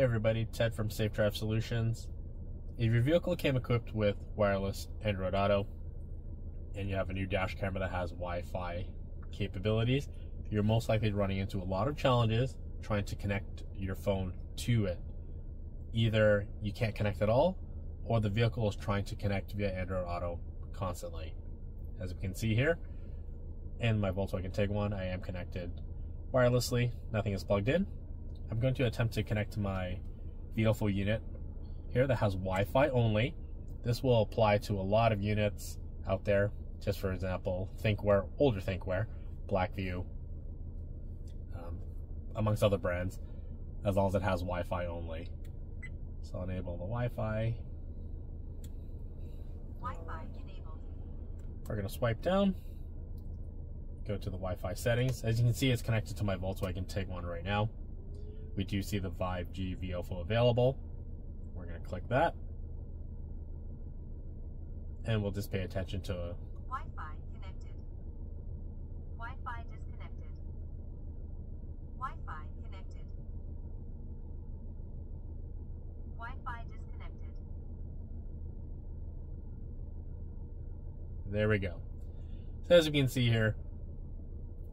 Hey everybody, Ted from Safe Drive Solutions. If your vehicle came equipped with wireless Android Auto and you have a new dash camera that has Wi-Fi capabilities, you're most likely running into a lot of challenges trying to connect your phone to it. Either you can't connect at all, or the vehicle is trying to connect via Android Auto constantly. As we can see here, in my Volkswagen Tiguan, I am connected wirelessly, nothing is plugged in. I'm going to attempt to connect to my beautiful unit here that has Wi-Fi only. This will apply to a lot of units out there. Just for example, Thinkware, older Thinkware, Blackview, amongst other brands, as long as it has Wi-Fi only. So I'll enable the Wi-Fi. Wi-Fi enabled. We're going to swipe down, go to the Wi-Fi settings. As you can see, it's connected to my Volkswagen Tiguan right now. We do see the 5G VOFO available. We're going to click that. And we'll just pay attention to Wi-Fi connected. Wi-Fi disconnected. Wi-Fi connected. Wi-Fi disconnected. There we go. So as you can see here,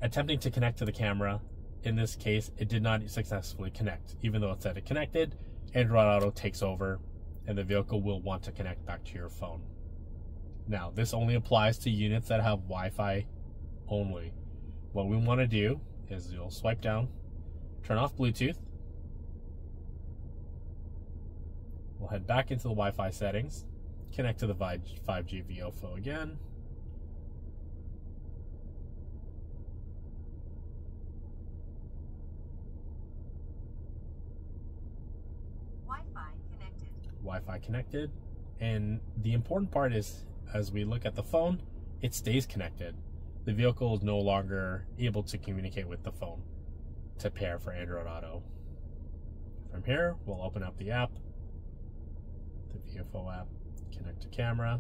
attempting to connect to the camera, in this case, it did not successfully connect. Even though it said it connected, Android Auto takes over and the vehicle will want to connect back to your phone. Now, this only applies to units that have Wi-Fi only. What we want to do is you'll swipe down, turn off Bluetooth. We'll head back into the Wi-Fi settings, connect to the 5G VOFO again. Wi-Fi connected, and the important part is, as we look at the phone, it stays connected. The vehicle is no longer able to communicate with the phone to pair for Android Auto. From here, we'll open up the app, the VFO app, connect to camera.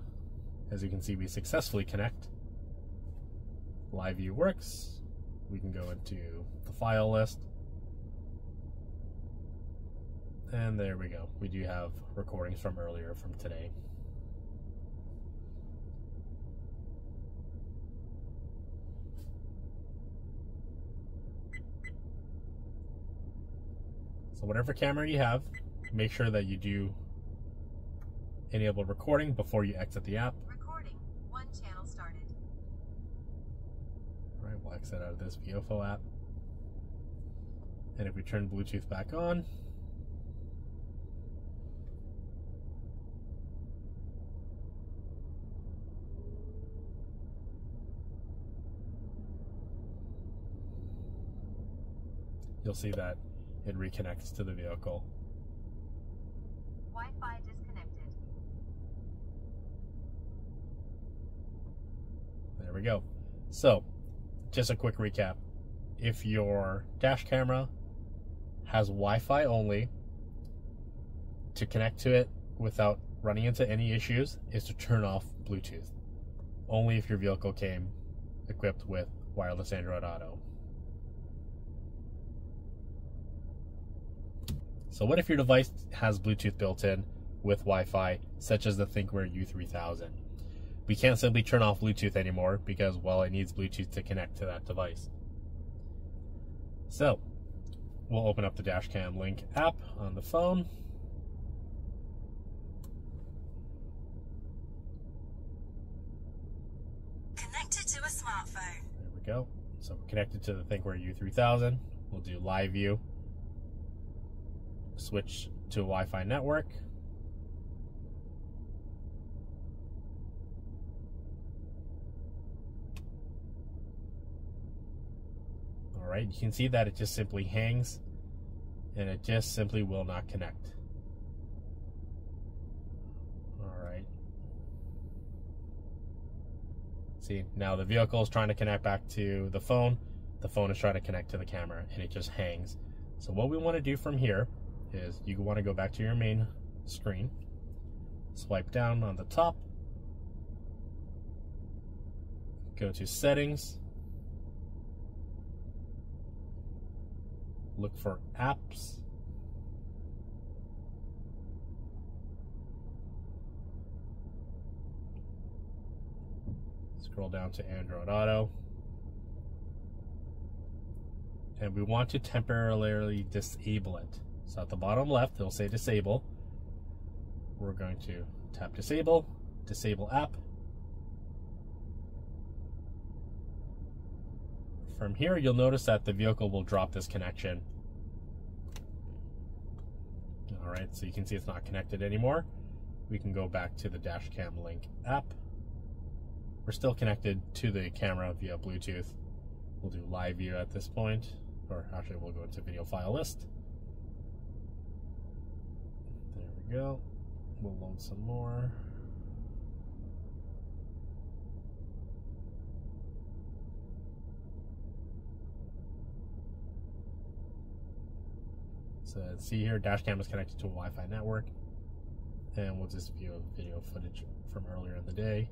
As you can see, we successfully connect. Live view works. We can go into the file list. And there we go. We do have recordings from earlier from today. So whatever camera you have, make sure that you do enable recording before you exit the app. Recording. One channel started. All right, we'll exit out of this VOFO app. And if we turn Bluetooth back on, you'll see that it reconnects to the vehicle. Wi-Fi disconnected. There we go. So, just a quick recap. If your dash camera has Wi-Fi only, to connect to it without running into any issues is to turn off Bluetooth. Only if your vehicle came equipped with wireless Android Auto. So what if your device has Bluetooth built in with Wi-Fi, such as the Thinkware U3000? We can't simply turn off Bluetooth anymore because, well, it needs Bluetooth to connect to that device. So we'll open up the Dashcam Link app on the phone. Connected to a smartphone. There we go. So we're connected to the Thinkware U3000. We'll do live view. Switch to a Wi-Fi network. All right, you can see that it just simply hangs and it just simply will not connect. All right. See, now the vehicle is trying to connect back to the phone is trying to connect to the camera and it just hangs. So what we want to do from here is you want to go back to your main screen, swipe down on the top, go to settings, look for apps, scroll down to Android Auto. And we want to temporarily disable it. So at the bottom left, it'll say disable. We're going to tap disable, disable app. From here, you'll notice that the vehicle will drop this connection. All right, so you can see it's not connected anymore. We can go back to the Dashcam Link app. We're still connected to the camera via Bluetooth. We'll do live view at this point, or actually we'll go into video file list. There we go. We'll load some more. So see here, Dashcam is connected to a Wi-Fi network, and we'll just view video footage from earlier in the day.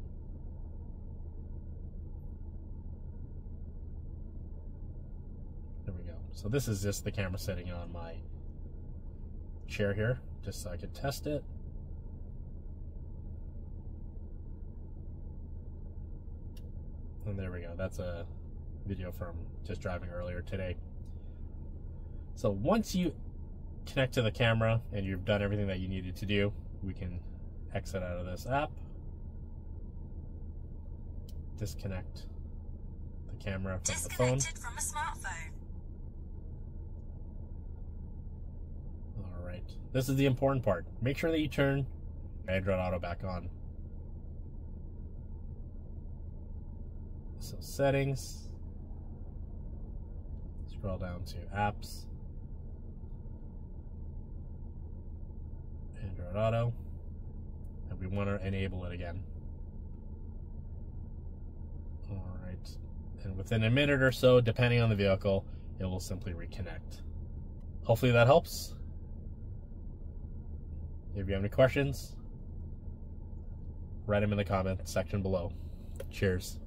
There we go. So this is just the camera sitting on my chair here, just so I could test it. And there we go. That's a video from just driving earlier today. So once you connect to the camera and you've done everything that you needed to do, we can exit out of this app, disconnect the camera from the phone. From a smartphone. All right, this is the important part. Make sure that you turn Android Auto back on. So settings, scroll down to apps, Android Auto, and we want to enable it again. All right, and within a minute or so, depending on the vehicle, it will simply reconnect. Hopefully that helps. If you have any questions, write them in the comment section below. Cheers.